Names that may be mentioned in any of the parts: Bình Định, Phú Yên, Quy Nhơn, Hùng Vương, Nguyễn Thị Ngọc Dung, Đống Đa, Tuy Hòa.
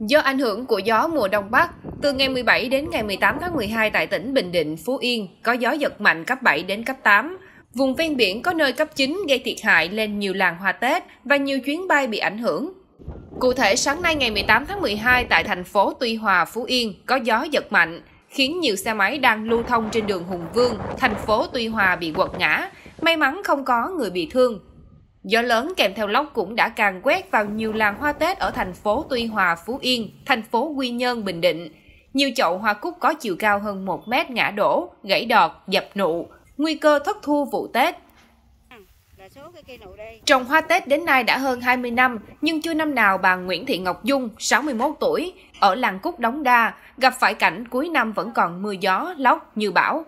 Do ảnh hưởng của gió mùa Đông Bắc, từ ngày 17 đến ngày 18 tháng 12 tại tỉnh Bình Định, Phú Yên có gió giật mạnh cấp 7 đến cấp 8. Vùng ven biển có nơi cấp 9 gây thiệt hại lên nhiều làng hoa Tết và nhiều chuyến bay bị ảnh hưởng. Cụ thể, sáng nay ngày 18 tháng 12 tại thành phố Tuy Hòa, Phú Yên có gió giật mạnh, khiến nhiều xe máy đang lưu thông trên đường Hùng Vương, thành phố Tuy Hòa bị quật ngã. May mắn không có người bị thương. Gió lớn kèm theo lốc cũng đã càn quét vào nhiều làng hoa Tết ở thành phố Tuy Hòa, Phú Yên, thành phố Quy Nhơn, Bình Định. Nhiều chậu hoa cúc có chiều cao hơn 1 mét ngã đổ, gãy đọt, dập nụ, nguy cơ thất thu vụ Tết. Trồng hoa Tết đến nay đã hơn 20 năm, nhưng chưa năm nào bà Nguyễn Thị Ngọc Dung, 61 tuổi, ở làng Cúc Đống Đa, gặp phải cảnh cuối năm vẫn còn mưa gió, lốc như bão.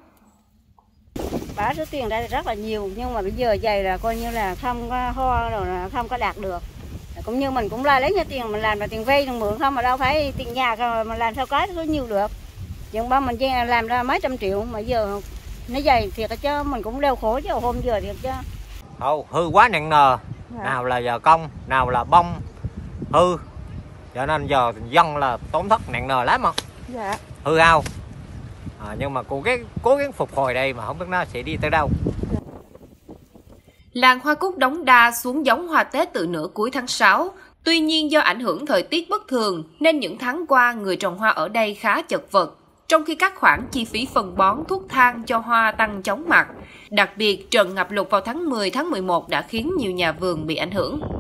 Bà số tiền đây rất là nhiều, nhưng mà bây giờ dày là coi như là không có hoa rồi, là không có đạt được. Cũng như mình cũng là lấy ra tiền mình làm là tiền vay, tiền mượn không, mà đâu phải tiền nhà mình làm sao có số nhiều được. Nhưng mà mình làm ra mấy trăm triệu mà giờ nó dày thiệt chứ mình cũng đau khổ chứ hôm giờ thiệt chứ. Hư quá nặng nề, nào là giờ công, nào là bông hư, cho nên giờ dân là tổn thất nặng nề lắm. Dạ. Hư ao. Nhưng mà cố gắng phục hồi đây mà không biết nó sẽ đi tới đâu. Làng hoa cúc Đống Đa xuống giống hoa Tết từ nửa cuối tháng 6. Tuy nhiên do ảnh hưởng thời tiết bất thường nên những tháng qua người trồng hoa ở đây khá chật vật, trong khi các khoản chi phí phân bón, thuốc thang cho hoa tăng chóng mặt. Đặc biệt, trận ngập lụt vào tháng 10, tháng 11 đã khiến nhiều nhà vườn bị ảnh hưởng.